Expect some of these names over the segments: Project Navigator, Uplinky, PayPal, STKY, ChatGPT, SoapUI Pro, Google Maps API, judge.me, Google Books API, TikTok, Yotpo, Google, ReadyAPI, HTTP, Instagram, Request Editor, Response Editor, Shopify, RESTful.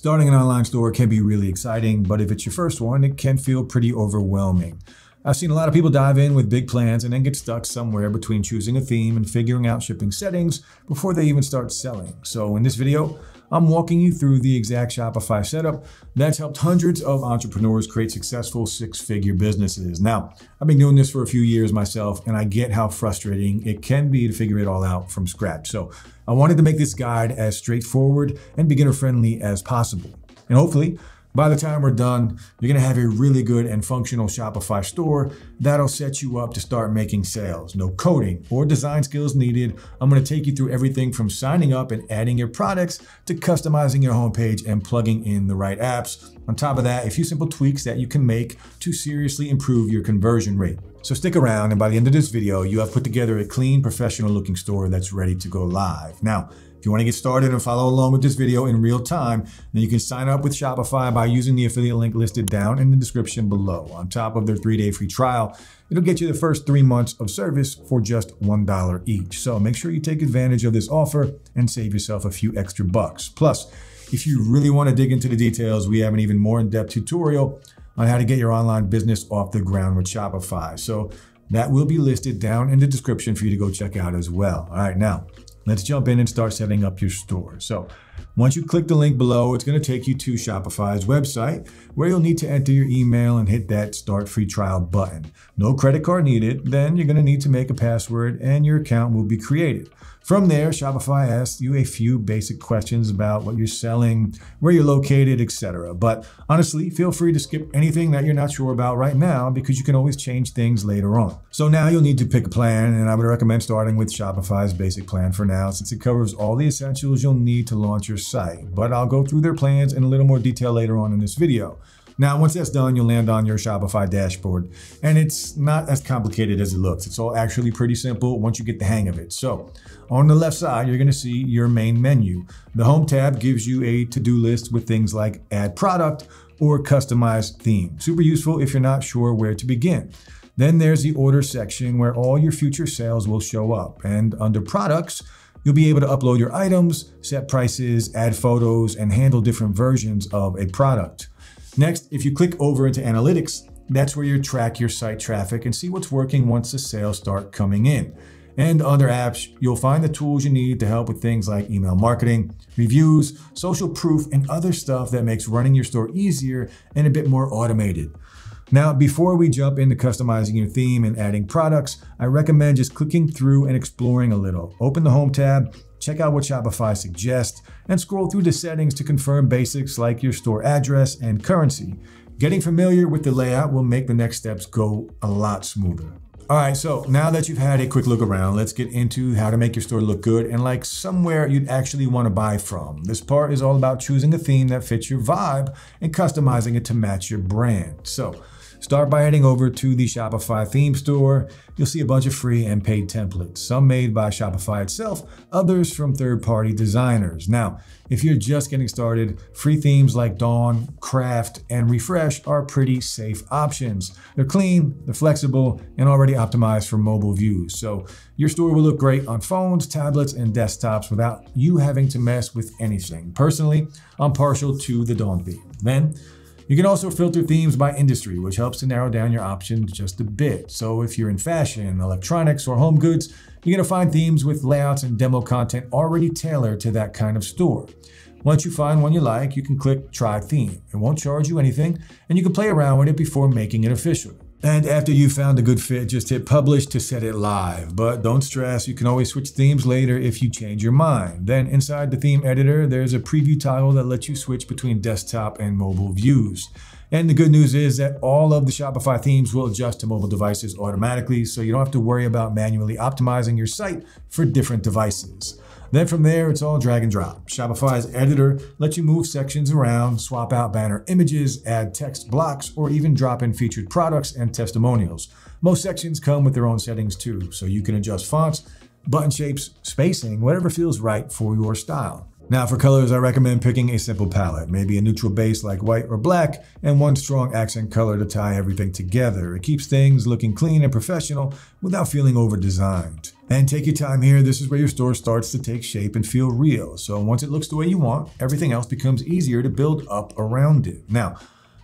Starting an online store can be really exciting, but if it's your first one, it can feel pretty overwhelming. I've seen a lot of people dive in with big plans and then get stuck somewhere between choosing a theme and figuring out shipping settings before they even start selling. So in this video, I'm walking you through the exact Shopify setup that's helped hundreds of entrepreneurs create successful six-figure businesses. Now, I've been doing this for a few years myself, and I get how frustrating it can be to figure it all out from scratch. So I wanted to make this guide as straightforward and beginner-friendly as possible. And hopefully, by the time we're done, you're gonna have a really good and functional Shopify store that'll set you up to start making sales. No coding or design skills needed. I'm gonna take you through everything from signing up and adding your products to customizing your homepage and plugging in the right apps. On top of that, a few simple tweaks that you can make to seriously improve your conversion rate. So stick around, and by the end of this video, you have put together a clean, professional looking store that's ready to go live. Now, if you want to get started and follow along with this video in real time, then you can sign up with Shopify by using the affiliate link listed down in the description below. On top of their 3-day free trial, it'll get you the first 3 months of service for just $1 each. So make sure you take advantage of this offer and save yourself a few extra bucks. Plus, if you really want to dig into the details, we have an even more in-depth tutorial on how to get your online business off the ground with Shopify. So that will be listed down in the description for you to go check out as well. All right, now, let's jump in and start setting up your store. So once you click the link below, it's gonna take you to Shopify's website, where you'll need to enter your email and hit that Start Free Trial button. No credit card needed. Then you're gonna need to make a password and your account will be created. From there, Shopify asks you a few basic questions about what you're selling, where you're located, etc. But honestly, feel free to skip anything that you're not sure about right now, because you can always change things later on. So now you'll need to pick a plan, and I would recommend starting with Shopify's basic plan for now, since it covers all the essentials you'll need to launch your site. But I'll go through their plans in a little more detail later on in this video. Now, once that's done, you'll land on your Shopify dashboard, and it's not as complicated as it looks. It's all actually pretty simple once you get the hang of it. So on the left side, you're gonna see your main menu. The Home tab gives you a to-do list with things like add product or customize theme. Super useful if you're not sure where to begin. Then there's the order section, where all your future sales will show up. And under products, you'll be able to upload your items, set prices, add photos, and handle different versions of a product. Next, if you click over into analytics, that's where you track your site traffic and see what's working once the sales start coming in. And under apps, you'll find the tools you need to help with things like email marketing, reviews, social proof, and other stuff that makes running your store easier and a bit more automated. Now, before we jump into customizing your theme and adding products, I recommend just clicking through and exploring a little. Open the Home tab, check out what Shopify suggests, and scroll through the settings to confirm basics like your store address and currency. Getting familiar with the layout will make the next steps go a lot smoother. All right, so now that you've had a quick look around, let's get into how to make your store look good and like somewhere you'd actually want to buy from. This part is all about choosing a theme that fits your vibe and customizing it to match your brand. So start by heading over to the Shopify theme store. You'll see a bunch of free and paid templates, some made by Shopify itself, others from third-party designers. Now, if you're just getting started, free themes like Dawn, Craft, and Refresh are pretty safe options. They're clean, they're flexible, and already optimized for mobile views. So your store will look great on phones, tablets, and desktops without you having to mess with anything. Personally, I'm partial to the Dawn theme. Then, you can also filter themes by industry, which helps to narrow down your options just a bit. So if you're in fashion, electronics, or home goods, you're gonna find themes with layouts and demo content already tailored to that kind of store. Once you find one you like, you can click Try Theme. It won't charge you anything, and you can play around with it before making it official. And after you found a good fit, just hit publish to set it live. But don't stress, you can always switch themes later if you change your mind. Then inside the theme editor, there's a preview toggle that lets you switch between desktop and mobile views. And the good news is that all of the Shopify themes will adjust to mobile devices automatically, so you don't have to worry about manually optimizing your site for different devices. Then from there, it's all drag and drop. Shopify's editor lets you move sections around, swap out banner images, add text blocks, or even drop in featured products and testimonials. Most sections come with their own settings too, so you can adjust fonts, button shapes, spacing, whatever feels right for your style. Now for colors, I recommend picking a simple palette, maybe a neutral base like white or black, and one strong accent color to tie everything together. It keeps things looking clean and professional without feeling over-designed. And take your time here, this is where your store starts to take shape and feel real. So once it looks the way you want, everything else becomes easier to build up around it. Now,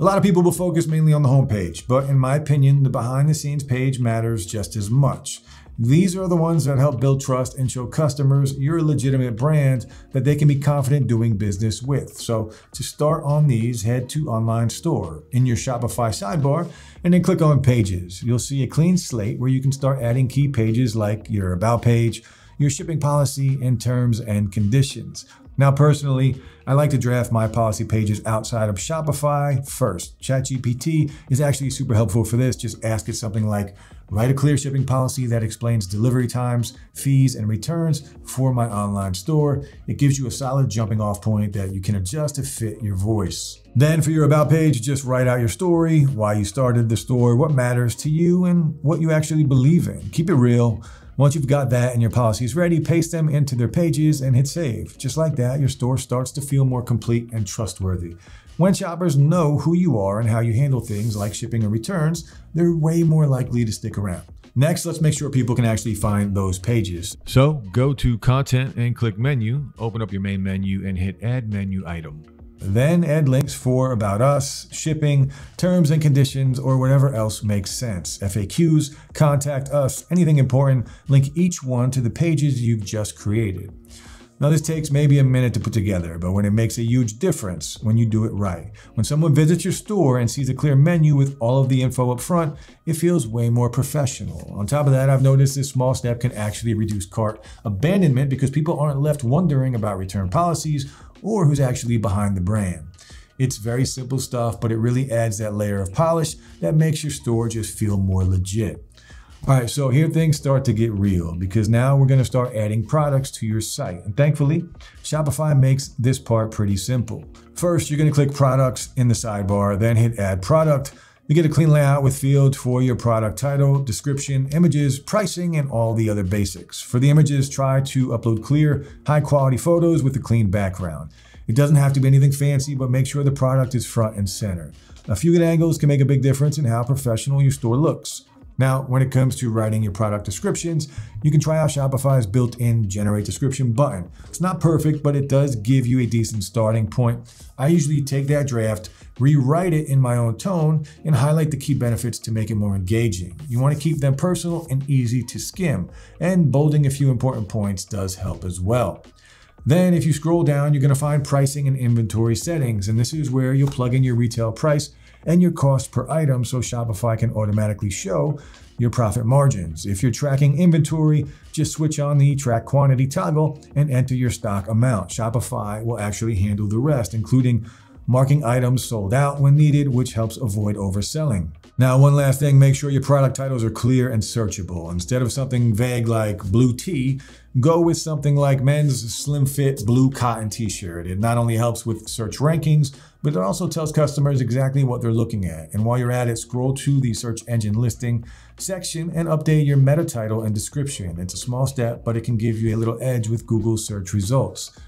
a lot of people will focus mainly on the homepage, but in my opinion, the behind-the-scenes page matters just as much. These are the ones that help build trust and show customers you're a legitimate brand that they can be confident doing business with. So to start on these, head to Online Store in your Shopify sidebar and then click on Pages. You'll see a clean slate where you can start adding key pages like your About page, your shipping policy, and terms and conditions. Now, personally, I like to draft my policy pages outside of Shopify first. ChatGPT is actually super helpful for this. Just ask it something like, write a clear shipping policy that explains delivery times, fees, and returns for my online store. It gives you a solid jumping off point that you can adjust to fit your voice. Then for your About page, just write out your story, why you started the store, what matters to you, and what you actually believe in. Keep it real. Once you've got that and your policies ready, paste them into their pages and hit save. Just like that, your store starts to feel more complete and trustworthy. When shoppers know who you are and how you handle things like shipping and returns, they're way more likely to stick around. Next, let's make sure people can actually find those pages. So go to Content and click Menu, open up your main menu and hit Add Menu Item. Then add links for About Us, shipping, terms and conditions, or whatever else makes sense. FAQs, Contact Us, anything important. Link each one to the pages you've just created. Now this takes maybe a minute to put together, but when it makes a huge difference when you do it right. When someone visits your store and sees a clear menu with all of the info up front, it feels way more professional. On top of that, I've noticed this small step can actually reduce cart abandonment because people aren't left wondering about return policies or who's actually behind the brand. It's very simple stuff, but it really adds that layer of polish that makes your store just feel more legit. All right, so here things start to get real because now we're gonna start adding products to your site. And thankfully, Shopify makes this part pretty simple. First, you're gonna click Products in the sidebar, then hit Add Product. You get a clean layout with fields for your product title, description, images, pricing, and all the other basics. For the images, try to upload clear, high-quality photos with a clean background. It doesn't have to be anything fancy, but make sure the product is front and center. A few good angles can make a big difference in how professional your store looks. Now, when it comes to writing your product descriptions, you can try out Shopify's built-in Generate Description button. It's not perfect, but it does give you a decent starting point. I usually take that draft, rewrite it in my own tone, and highlight the key benefits to make it more engaging. You want to keep them personal and easy to skim, and bolding a few important points does help as well. Then if you scroll down, you're going to find pricing and inventory settings, and this is where you'll plug in your retail price and your cost per item so Shopify can automatically show your profit margins. If you're tracking inventory, just switch on the track quantity toggle and enter your stock amount. Shopify will actually handle the rest, including marking items sold out when needed, which helps avoid overselling. Now, one last thing, make sure your product titles are clear and searchable. Instead of something vague like blue tea, go with something like men's slim fit blue cotton t-shirt. It not only helps with search rankings, but it also tells customers exactly what they're looking at. And while you're at it, scroll to the search engine listing section and update your meta title and description. It's a small step, but it can give you a little edge with Google search results.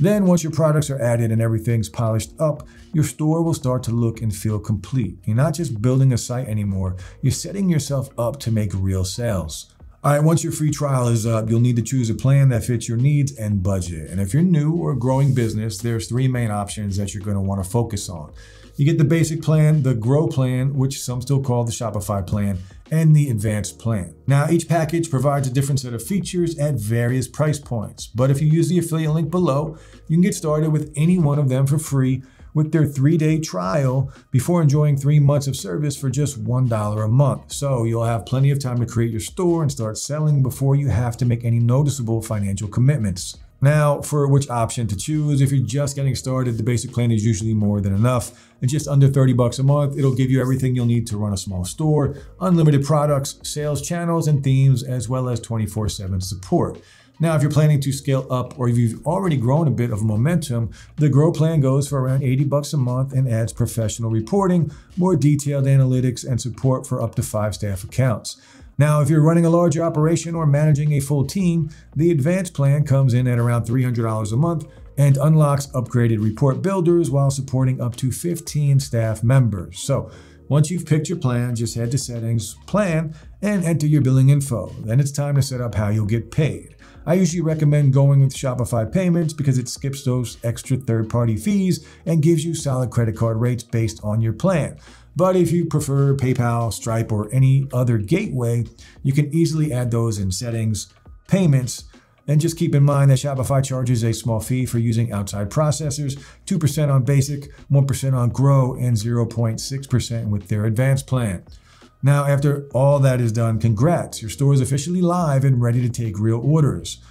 Then once your products are added and everything's polished up, your store will start to look and feel complete. You're not just building a site anymore, you're setting yourself up to make real sales. All right, once your free trial is up, you'll need to choose a plan that fits your needs and budget. And if you're new or growing business, there's three main options that you're gonna wanna focus on. You get the basic plan, the grow plan, which some still call the Shopify plan, and the advanced plan. Now, each package provides a different set of features at various price points. But if you use the affiliate link below, you can get started with any one of them for free with their 3-day trial before enjoying 3 months of service for just $1 a month. So you'll have plenty of time to create your store and start selling before you have to make any noticeable financial commitments. Now, for which option to choose, if you're just getting started, the basic plan is usually more than enough. At just under $30 a month, it'll give you everything you'll need to run a small store, unlimited products, sales channels and themes, as well as 24/7 support. Now, if you're planning to scale up or if you've already grown a bit of momentum, the Grow plan goes for around $80 a month and adds professional reporting, more detailed analytics, and support for up to 5 staff accounts. Now, if you're running a larger operation or managing a full team, the advanced plan comes in at around $300 a month and unlocks upgraded report builders while supporting up to 15 staff members. So once you've picked your plan, just head to Settings, Plan, and enter your billing info. Then it's time to set up how you'll get paid. I usually recommend going with Shopify Payments because it skips those extra third-party fees and gives you solid credit card rates based on your plan. But if you prefer PayPal, Stripe, or any other gateway, you can easily add those in Settings, Payments, and just keep in mind that Shopify charges a small fee for using outside processors, 2% on Basic, 1% on Grow, and 0.6% with their Advanced plan. Now, after all that is done, congrats, your store is officially live and ready to take real orders.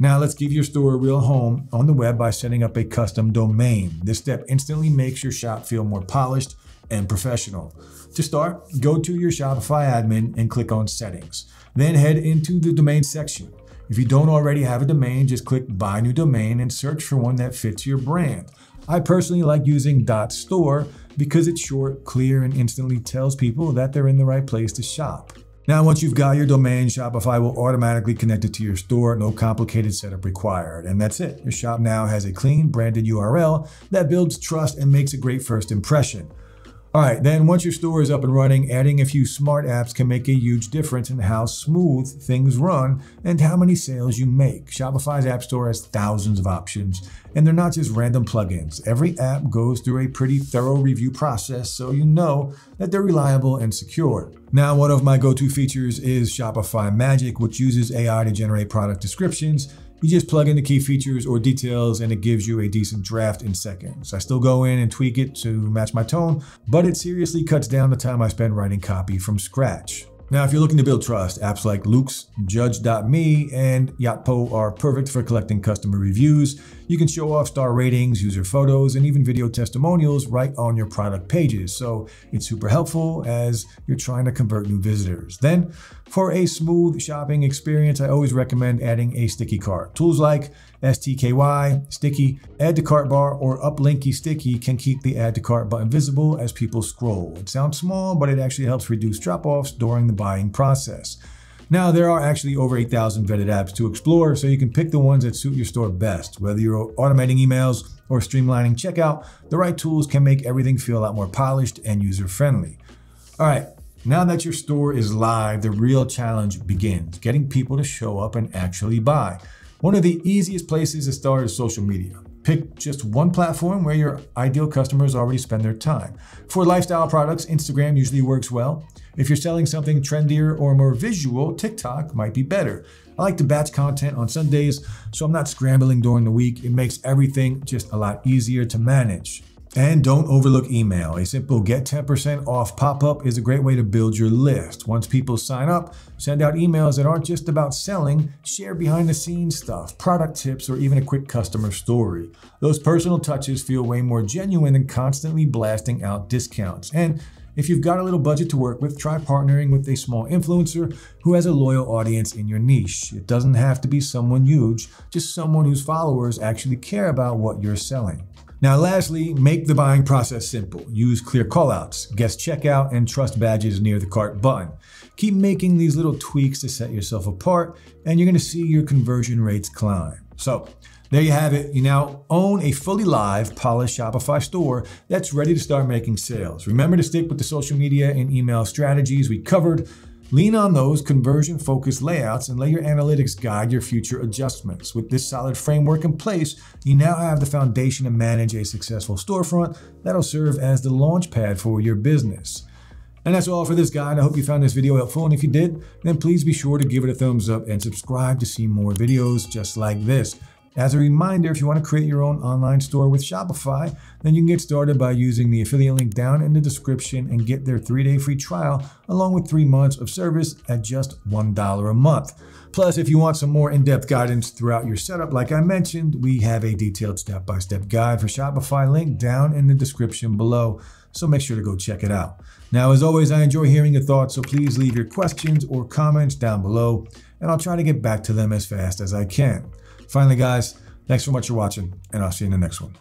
Now let's give your store a real home on the web by setting up a custom domain. This step instantly makes your shop feel more polished and professional. To start, go to your Shopify admin and click on Settings. Then head into the domain section. If you don't already have a domain, just click Buy New Domain and search for one that fits your brand. I personally like using .store because it's short, clear, and instantly tells people that they're in the right place to shop. Now, once you've got your domain, Shopify will automatically connect it to your store, no complicated setup required. And that's it. Your shop now has a clean, branded URL that builds trust and makes a great first impression. All right, then once your store is up and running, adding a few smart apps can make a huge difference in how smooth things run and how many sales you make. Shopify's App Store has thousands of options, and they're not just random plugins. Every app goes through a pretty thorough review process, so you know that they're reliable and secure. Now, one of my go-to features is Shopify Magic, which uses AI to generate product descriptions. You just plug in the key features or details and it gives you a decent draft in seconds. I still go in and tweak it to match my tone, but it seriously cuts down the time I spend writing copy from scratch. Now, if you're looking to build trust, apps like Luke's, judge.me, and Yotpo are perfect for collecting customer reviews. You can show off star ratings, user photos, and even video testimonials right on your product pages. So it's super helpful as you're trying to convert new visitors. Then for a smooth shopping experience, I always recommend adding a sticky cart. Tools like STKY, Sticky, Add to Cart Bar, or Uplinky Sticky can keep the Add to Cart button visible as people scroll. It sounds small, but it actually helps reduce drop-offs during the buying process. Now, there are actually over 8,000 vetted apps to explore, so you can pick the ones that suit your store best. Whether you're automating emails or streamlining checkout, the right tools can make everything feel a lot more polished and user-friendly. All right, now that your store is live, the real challenge begins, getting people to show up and actually buy. One of the easiest places to start is social media. Pick just one platform where your ideal customers already spend their time. For lifestyle products, Instagram usually works well. If you're selling something trendier or more visual, TikTok might be better. I like to batch content on Sundays, so I'm not scrambling during the week. It makes everything just a lot easier to manage. And don't overlook email. A simple get 10% off pop-up is a great way to build your list. Once people sign up, send out emails that aren't just about selling, share behind the scenes stuff, product tips, or even a quick customer story. Those personal touches feel way more genuine than constantly blasting out discounts. And if you've got a little budget to work with, try partnering with a small influencer who has a loyal audience in your niche. It doesn't have to be someone huge, just someone whose followers actually care about what you're selling. Now, lastly, make the buying process simple. Use clear callouts, guest checkout, and trust badges near the cart button. Keep making these little tweaks to set yourself apart, and you're gonna see your conversion rates climb. So there you have it. You now own a fully live, polished Shopify store that's ready to start making sales. Remember to stick with the social media and email strategies we covered. Lean on those conversion-focused layouts and let your analytics guide your future adjustments. With this solid framework in place, you now have the foundation to manage a successful storefront that'll serve as the launchpad for your business. And that's all for this guide. I hope you found this video helpful, and if you did, then please be sure to give it a thumbs up and subscribe to see more videos just like this. As a reminder, if you want to create your own online store with Shopify, then you can get started by using the affiliate link down in the description and get their 3-day free trial along with 3 months of service at just $1 a month. Plus, if you want some more in-depth guidance throughout your setup, like I mentioned, we have a detailed step-by-step guide for Shopify link down in the description below, so make sure to go check it out. Now, as always, I enjoy hearing your thoughts, so please leave your questions or comments down below, and I'll try to get back to them as fast as I can. Finally, guys, thanks so much for watching, and I'll see you in the next one.